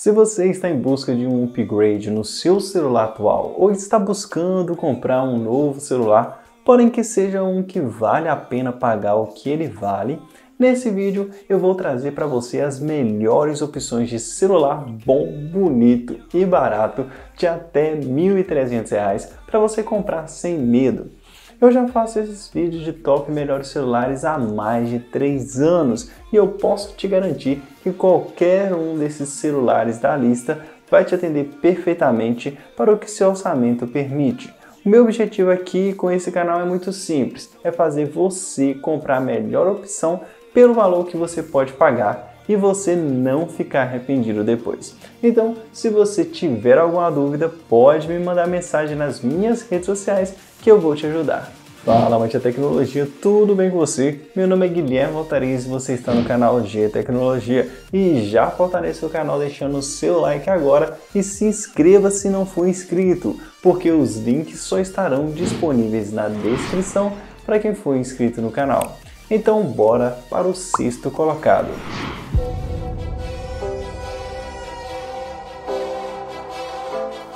Se você está em busca de um upgrade no seu celular atual ou está buscando comprar um novo celular, porém que seja um que vale a pena pagar o que ele vale, nesse vídeo eu vou trazer para você as melhores opções de celular bom, bonito e barato de até R$ 1.300 para você comprar sem medo. Eu já faço esses vídeos de top melhores celulares há mais de 3 anos e eu posso te garantir que qualquer um desses celulares da lista vai te atender perfeitamente para o que seu orçamento permite. O meu objetivo aqui com esse canal é muito simples, é fazer você comprar a melhor opção pelo valor que você pode pagar e você não ficar arrependido depois. Então, se você tiver alguma dúvida, pode me mandar mensagem nas minhas redes sociais que eu vou te ajudar. Fala, amante da tecnologia, tudo bem com você? Meu nome é Guilherme Voltares e você está no canal G Tecnologia. E já fortalece o canal deixando o seu like agora e se inscreva se não for inscrito, porque os links só estarão disponíveis na descrição para quem for inscrito no canal. Então bora para o 6º colocado.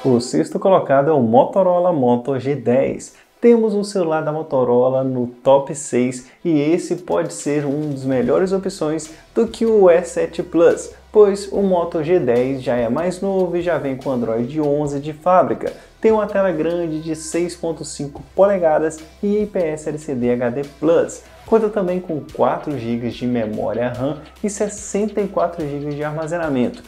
O 6º colocado é o Motorola Moto G10. Temos um celular da Motorola no top 6 e esse pode ser um dos melhores opções do que o E7 Plus, pois o Moto G10 já é mais novo e já vem com Android 11 de fábrica. Tem uma tela grande de 6.5 polegadas e IPS LCD HD+. Conta também com 4 GB de memória RAM e 64 GB de armazenamento.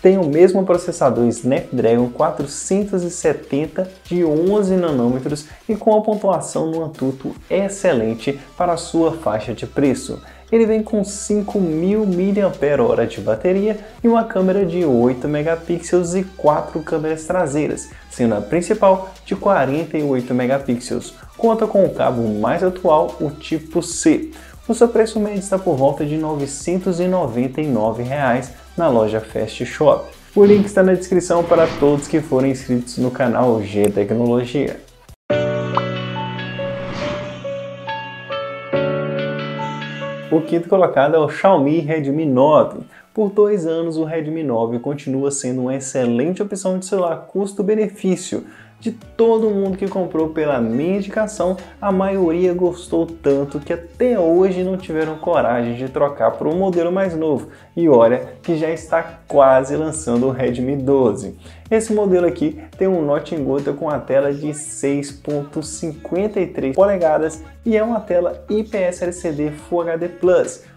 Tem o mesmo processador Snapdragon 470 de 11 nanômetros e com a pontuação no AnTuTu excelente para a sua faixa de preço. Ele vem com 5.000 mAh de bateria e uma câmera de 8 megapixels e 4 câmeras traseiras, sendo a principal de 48 megapixels. Conta com o cabo mais atual, o tipo C. O seu preço médio está por volta de R$ 999 na loja Fest Shop. O link está na descrição para todos que forem inscritos no canal G Tecnologia. O 5º colocado é o Xiaomi Redmi 9. Por 2 anos o Redmi 9 continua sendo uma excelente opção de celular custo-benefício. De todo mundo que comprou pela minha indicação, a maioria gostou tanto que até hoje não tiveram coragem de trocar para um modelo mais novo. E olha que já está quase lançando o Redmi 12. Esse modelo aqui tem um notch em gota com a tela de 6.53 polegadas e é uma tela IPS LCD Full HD+,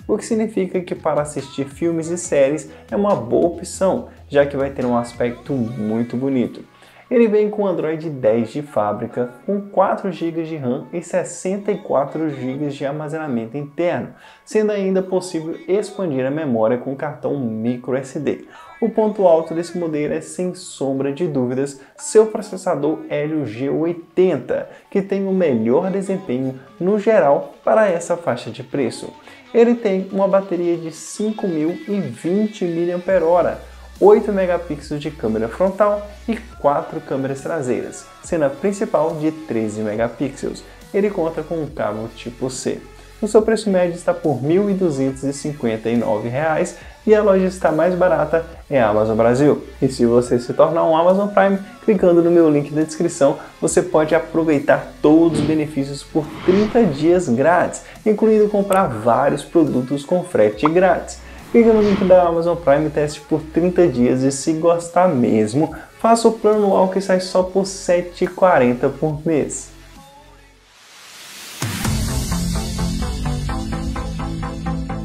o que significa que para assistir filmes e séries é uma boa opção, já que vai ter um aspecto muito bonito. Ele vem com Android 10 de fábrica, com 4 GB de RAM e 64 GB de armazenamento interno, sendo ainda possível expandir a memória com cartão microSD. O ponto alto desse modelo é, sem sombra de dúvidas, seu processador Helio G80, que tem o melhor desempenho no geral para essa faixa de preço. Ele tem uma bateria de 5.020 mAh, 8 megapixels de câmera frontal e 4 câmeras traseiras, sendo a principal de 13 megapixels. Ele conta com um cabo tipo C. O seu preço médio está por R$ 1.259 e a loja está mais barata é a Amazon Brasil. E se você se tornar um Amazon Prime, clicando no meu link da descrição, você pode aproveitar todos os benefícios por 30 dias grátis, incluindo comprar vários produtos com frete grátis. Clica no link da Amazon Prime, teste por 30 dias e se gostar mesmo, faça o plano anual que sai só por R$ 7,40 por mês.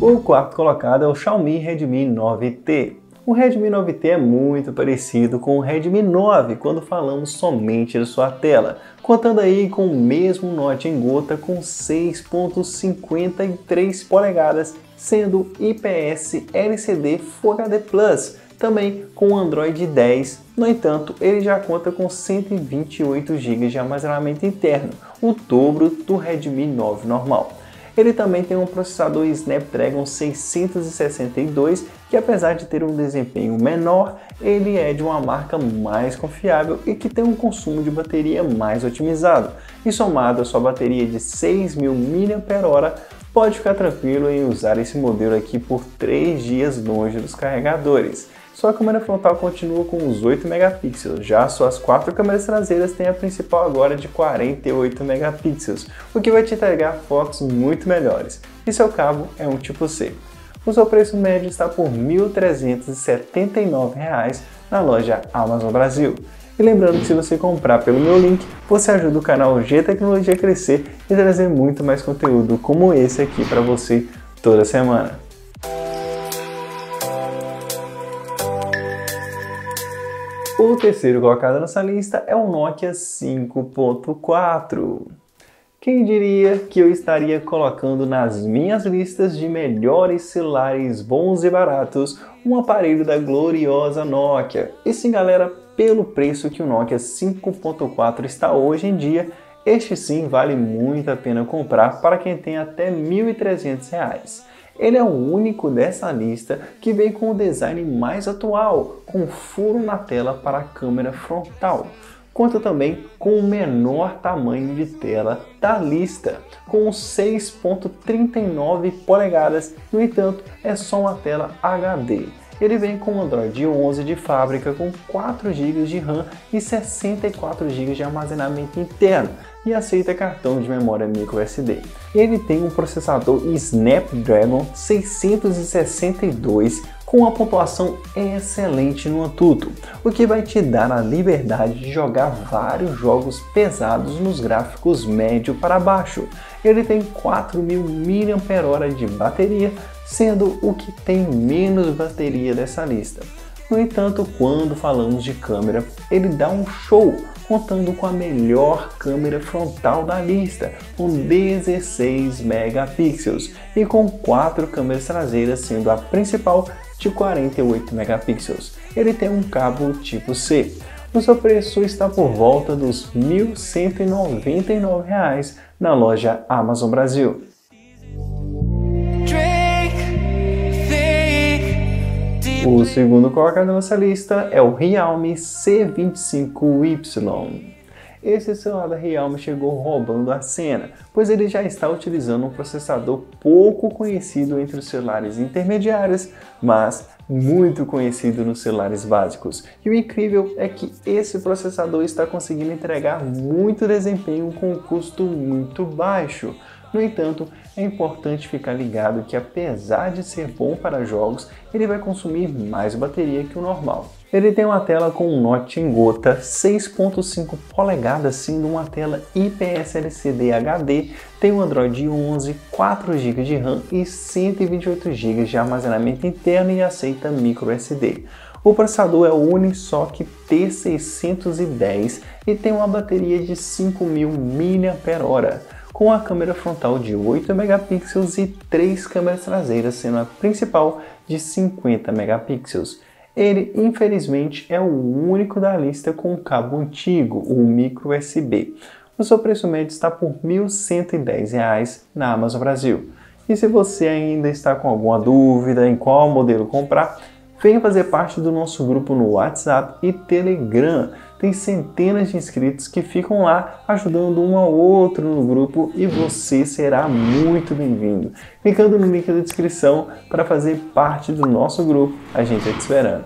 O 4º colocado é o Xiaomi Redmi 9T. O Redmi 9T é muito parecido com o Redmi 9 quando falamos somente de sua tela, contando aí com o mesmo notch em gota com 6.53 polegadas, sendo IPS LCD Full HD+, também com Android 10, no entanto, ele já conta com 128 GB de armazenamento interno, o dobro do Redmi 9 normal. Ele também tem um processador Snapdragon 662, que apesar de ter um desempenho menor, ele é de uma marca mais confiável e que tem um consumo de bateria mais otimizado. E somado à sua bateria de 6.000 mAh, pode ficar tranquilo em usar esse modelo aqui por 3 dias longe dos carregadores. Sua câmera frontal continua com os 8 megapixels, já suas 4 câmeras traseiras têm a principal agora de 48 megapixels, o que vai te entregar fotos muito melhores, e seu cabo é um tipo C. O seu preço médio está por R$ 1.379 na loja Amazon Brasil. E lembrando que se você comprar pelo meu link, você ajuda o canal G Tecnologia a crescer e trazer muito mais conteúdo como esse aqui para você toda semana. O terceiro colocado nessa lista é o Nokia 5.4. Quem diria que eu estaria colocando nas minhas listas de melhores celulares bons e baratos um aparelho da gloriosa Nokia? E sim, galera, pelo preço que o Nokia 5.4 está hoje em dia, este sim vale muito a pena comprar para quem tem até R$ 1.300. Ele é o único dessa lista que vem com o design mais atual, com furo na tela para a câmera frontal. Conta também com o menor tamanho de tela da lista, com 6.39 polegadas, no entanto, é só uma tela HD. Ele vem com Android 11 de fábrica, com 4 GB de RAM e 64 GB de armazenamento interno, e aceita cartão de memória microSD. Ele tem um processador Snapdragon 662, com uma pontuação excelente no AnTuTu, o que vai te dar a liberdade de jogar vários jogos pesados nos gráficos médio para baixo. Ele tem 4.000 mAh de bateria, sendo o que tem menos bateria dessa lista. No entanto, quando falamos de câmera, ele dá um show, contando com a melhor câmera frontal da lista, com 16 megapixels e com 4 câmeras traseiras, sendo a principal de 48 megapixels. Ele tem um cabo tipo C. O seu preço está por volta dos R$ 1.199 na loja Amazon Brasil. O segundo colocado nessa lista é o Realme C25Y. Esse celular da Realme chegou roubando a cena, pois ele já está utilizando um processador pouco conhecido entre os celulares intermediários, mas muito conhecido nos celulares básicos. E o incrível é que esse processador está conseguindo entregar muito desempenho com um custo muito baixo. No entanto, é importante ficar ligado que, apesar de ser bom para jogos, ele vai consumir mais bateria que o normal. Ele tem uma tela com um notch em gota, 6.5 polegadas, sendo uma tela IPS LCD HD, tem um Android 11, 4 GB de RAM e 128 GB de armazenamento interno e aceita microSD. O processador é o Unisoc T610 e tem uma bateria de 5.000 mAh. Com a câmera frontal de 8 megapixels e 3 câmeras traseiras, sendo a principal de 50 megapixels. Ele, infelizmente, é o único da lista com cabo antigo, o micro USB. O seu preço médio está por R$ 1.110 na Amazon Brasil. E se você ainda está com alguma dúvida em qual modelo comprar, venha fazer parte do nosso grupo no WhatsApp e Telegram. Tem centenas de inscritos que ficam lá ajudando um ao outro no grupo e você será muito bem-vindo. Clicando no link da descrição para fazer parte do nosso grupo, a gente está te esperando.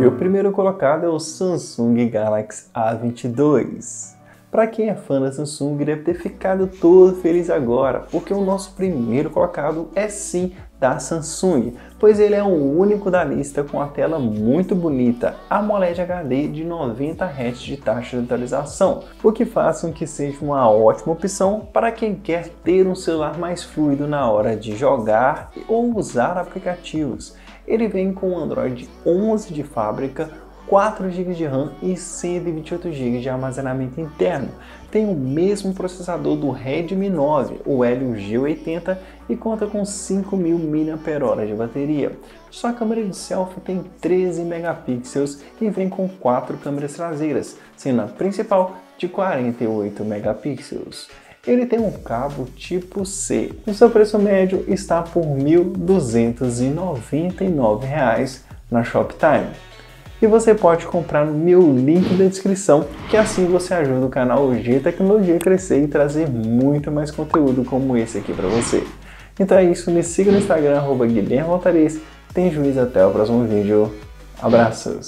E o primeiro colocado é o Samsung Galaxy A22. Para quem é fã da Samsung, deve ter ficado todo feliz agora, porque o nosso primeiro colocado é sim da Samsung, pois ele é o único da lista com a tela muito bonita, AMOLED HD de 90 Hz de taxa de atualização, o que faz com que seja uma ótima opção para quem quer ter um celular mais fluido na hora de jogar ou usar aplicativos. Ele vem com Android 11 de fábrica, 4 GB de RAM e 128 GB de armazenamento interno. Tem o mesmo processador do Redmi 9, o Helio G80, e conta com 5.000 mAh de bateria. Sua câmera de selfie tem 13 megapixels e vem com 4 câmeras traseiras, sendo a principal de 48 megapixels. Ele tem um cabo tipo C. O seu preço médio está por R$ 1.299 na Shoptime. E você pode comprar no meu link da descrição, que assim você ajuda o canal G Tecnologia a crescer e trazer muito mais conteúdo como esse aqui para você. Então é isso, me siga no Instagram, @guilhermevoltares. Tem juízo, até o próximo vídeo. Abraços!